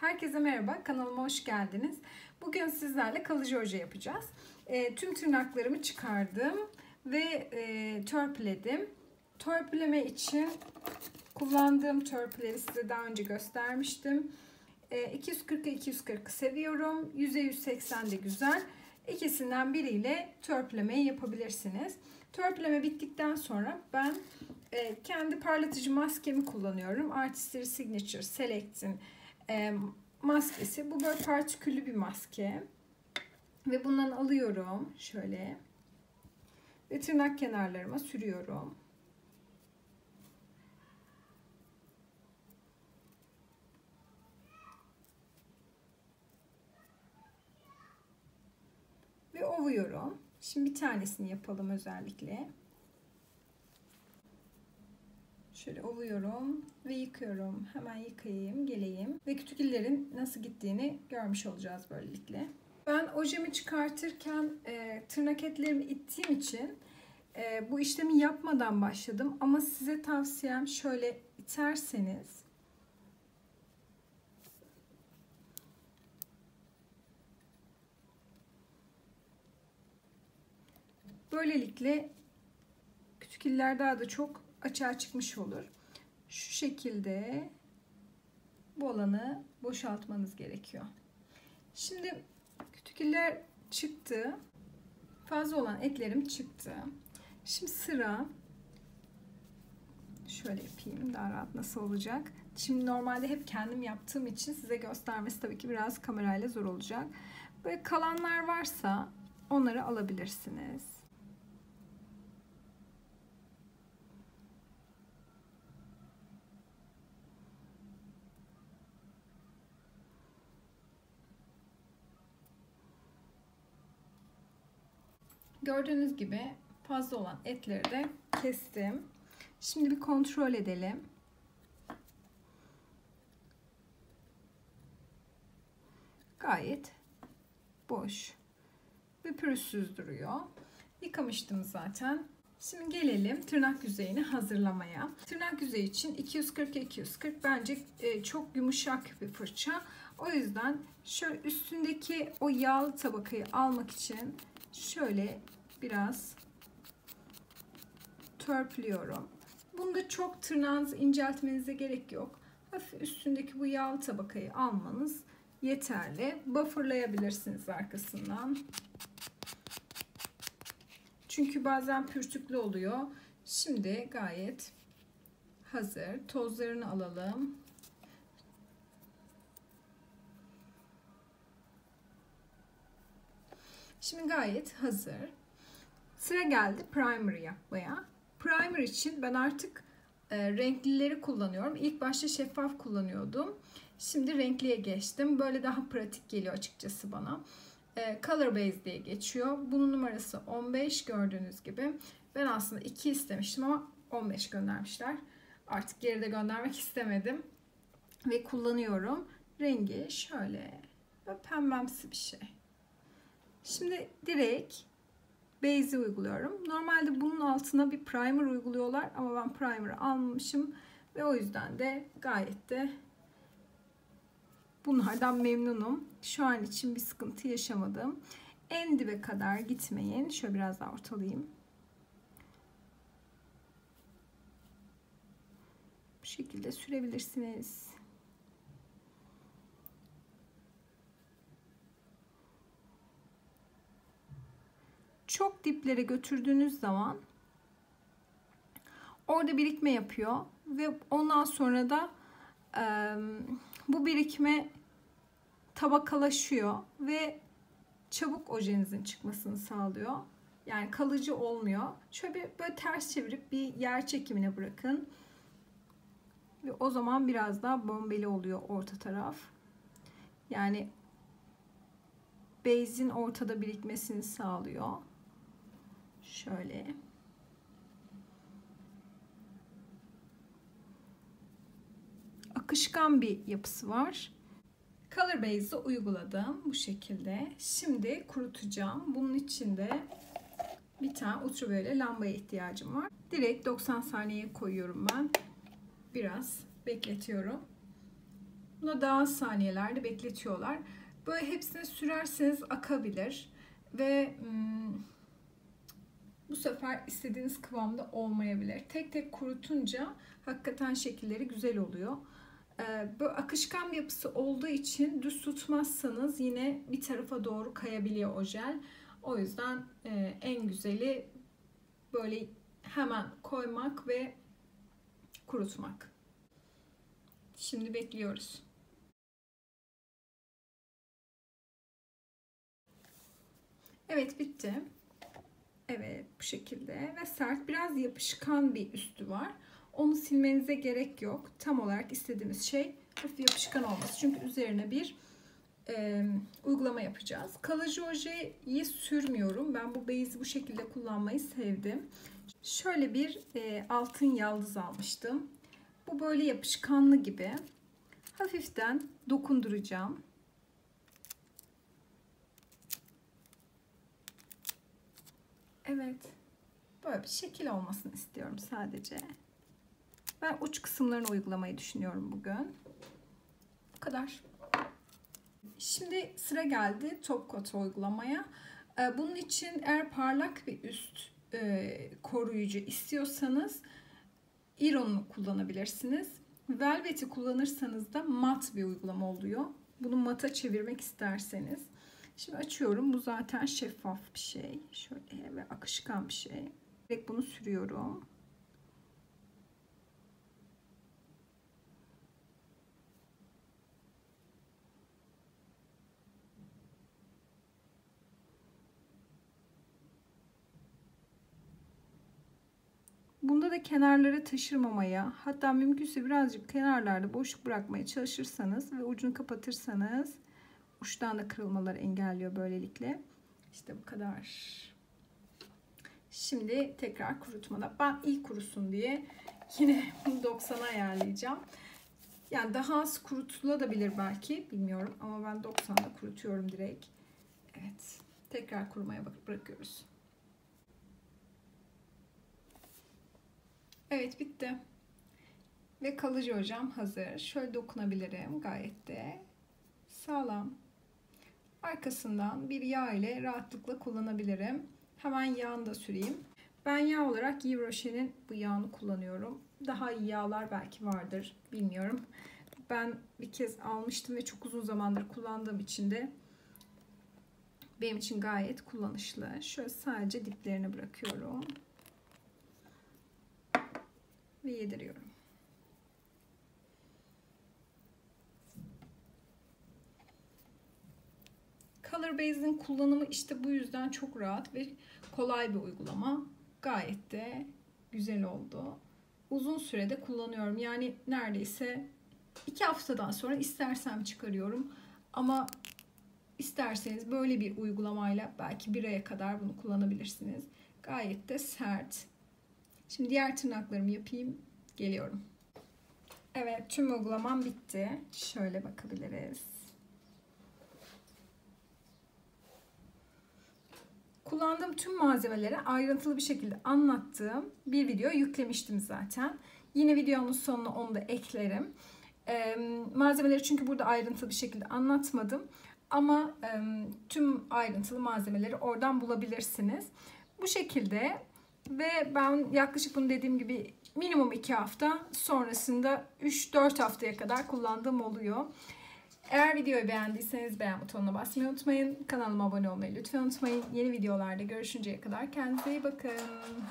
Herkese merhaba, kanalıma hoş geldiniz. Bugün sizlerle kalıcı öje yapacağız. Tüm tırnaklarımı çıkardım ve törpüledim. Törpüleme için kullandığım törpüleri size daha önce göstermiştim. 240'a 240 seviyorum. 100'e 180 de güzel. İkisinden biriyle törpülemeyi yapabilirsiniz. Törpüleme bittikten sonra ben kendi parlatıcı maskemi kullanıyorum. Artistry Signature Select'in maskesi. Bu böyle partiküllü bir maske. Ve bundan alıyorum şöyle. Ve tırnak kenarlarıma sürüyorum. Ve ovuyorum. Şimdi bir tanesini yapalım özellikle. Şöyle ovuyorum ve yıkıyorum. Hemen yıkayayım, geleyim. Ve kütüklerin nasıl gittiğini görmüş olacağız böylelikle. Ben ojemi çıkartırken tırnak etlerimi ittiğim için bu işlemi yapmadan başladım. Ama size tavsiyem şöyle iterseniz. Böylelikle kütükler daha da çok açığa çıkmış olur. Şu şekilde bu alanı boşaltmanız gerekiyor. Şimdi kütükler çıktı. Fazla olan etlerim çıktı. Şimdi sıra şöyle yapayım. Daha rahat nasıl olacak? Şimdi normalde hep kendim yaptığım için size göstermesi tabii ki biraz kamerayla zor olacak. Böyle kalanlar varsa onları alabilirsiniz. Gördüğünüz gibi fazla olan etleri de kestim. Şimdi bir kontrol edelim. Gayet boş ve pürüzsüz duruyor. Yıkamıştım zaten. Şimdi gelelim tırnak yüzeyini hazırlamaya. Tırnak yüzeyi için 240'a 240 bence çok yumuşak bir fırça. O yüzden şöyle üstündeki o yağlı tabakayı almak için şöyle biraz törpülüyorum. Bunda çok tırnağınızı inceltmenize gerek yok. Hafif üstündeki bu yağlı tabakayı almanız yeterli. Bufferlayabilirsiniz arkasından. Çünkü bazen pürtüklü oluyor. Şimdi gayet hazır. Tozlarını alalım. Şimdi gayet hazır. Sıra geldi primer yapmaya. Primer için ben artık renklileri kullanıyorum. İlk başta şeffaf kullanıyordum. Şimdi renkliye geçtim. Böyle daha pratik geliyor açıkçası bana. Color Base diye geçiyor. Bunun numarası 15 gördüğünüz gibi. Ben aslında 2 istemiştim ama 15 göndermişler. Artık geri de göndermek istemedim. Ve kullanıyorum. Rengi şöyle pembemsi bir şey. Şimdi direkt base'i uyguluyorum. Normalde bunun altına bir primer uyguluyorlar ama ben primer'ı almamışım ve o yüzden de gayet de bunlardan memnunum. Şu an için bir sıkıntı yaşamadım. En dibe kadar gitmeyin. Şöyle biraz daha ortalayayım. Bu şekilde sürebilirsiniz. Çok diplere götürdüğünüz zaman orada birikme yapıyor ve ondan sonra da bu birikme tabakalaşıyor ve çabuk ojenizin çıkmasını sağlıyor. Yani kalıcı olmuyor. Şöyle böyle ters çevirip bir yer çekimine bırakın. Ve o zaman biraz daha bombeli oluyor orta taraf. Yani base'in ortada birikmesini sağlıyor. Şöyle. Akışkan bir yapısı var. Color Base'i uyguladım bu şekilde. Şimdi kurutacağım. Bunun için de bir tane ultraviyole lambaya ihtiyacım var. Direkt 90 saniyeye koyuyorum ben. Biraz bekletiyorum. Bunu daha az saniyelerde bekletiyorlar. Böyle hepsini sürerseniz akabilir ve bu sefer istediğiniz kıvamda olmayabilir. Tek tek kurutunca hakikaten şekilleri güzel oluyor. Böyle akışkan bir yapısı olduğu için düz tutmazsanız yine bir tarafa doğru kayabiliyor o jel. O yüzden en güzeli böyle hemen koymak ve kurutmak. Şimdi bekliyoruz. Evet, bitti. Evet, bu şekilde ve sert, biraz yapışkan bir üstü var. Onu silmenize gerek yok. Tam olarak istediğimiz şey hafif yapışkan olması. Çünkü üzerine bir uygulama yapacağız. Kalıcı ojeyi sürmüyorum. Ben bu beyzi bu şekilde kullanmayı sevdim. Şöyle bir altın yaldız almıştım. Bu böyle yapışkanlı gibi. Hafiften dokunduracağım. Evet. Böyle bir şekil olmasını istiyorum sadece. Ben uç kısımlarını uygulamayı düşünüyorum bugün. Bu kadar. Şimdi sıra geldi top coat uygulamaya. Bunun için eğer parlak bir üst koruyucu istiyorsanız Iron'u kullanabilirsiniz. Velvet'i kullanırsanız da mat bir uygulama oluyor. Bunu mata çevirmek isterseniz. Şimdi açıyorum. Bu zaten şeffaf bir şey. Şöyle ve akışkan bir şey. Direkt bunu sürüyorum. Bunda da kenarlara taşırmamaya, hatta mümkünse birazcık kenarlarda boşluk bırakmaya çalışırsanız ve ucunu kapatırsanız uçtan da kırılmaları engelliyor böylelikle. İşte bu kadar. Şimdi tekrar kurutmada. Ben iyi kurusun diye yine 90'a ayarlayacağım. Yani daha az kurutulabilir belki, bilmiyorum, ama ben 90'da kurutuyorum direkt. Evet. Tekrar kurumaya bırakıyoruz. Evet, bitti. Ve kalıcı hocam hazır. Şöyle dokunabilirim. Gayet de sağlam. Arkasından bir yağ ile rahatlıkla kullanabilirim. Hemen yağını da süreyim. Ben yağ olarak Yves Rocher'in bu yağını kullanıyorum. Daha iyi yağlar belki vardır. Bilmiyorum. Ben bir kez almıştım ve çok uzun zamandır kullandığım için de benim için gayet kullanışlı. Şöyle sadece diplerini bırakıyorum. Ve yediriyorum. Color Base'in kullanımı işte bu yüzden çok rahat ve kolay bir uygulama. Gayet de güzel oldu. Uzun sürede kullanıyorum. Yani neredeyse 2 haftadan sonra istersem çıkarıyorum. Ama isterseniz böyle bir uygulamayla belki bir aya kadar bunu kullanabilirsiniz. Gayet de sert. Şimdi diğer tırnaklarımı yapayım. Geliyorum. Evet, tüm uygulamam bitti. Şöyle bakabiliriz. Kullandığım tüm malzemeleri ayrıntılı bir şekilde anlattığım bir video yüklemiştim zaten. Yine videonun sonuna onu da eklerim. Malzemeleri çünkü burada ayrıntılı bir şekilde anlatmadım. Ama tüm ayrıntılı malzemeleri oradan bulabilirsiniz. Bu şekilde... Ve ben yaklaşık bunu dediğim gibi minimum 2 hafta sonrasında 3-4 haftaya kadar kullandığım oluyor. Eğer videoyu beğendiyseniz beğen butonuna basmayı unutmayın. Kanalıma abone olmayı lütfen unutmayın. Yeni videolarda görüşünceye kadar kendinize iyi bakın.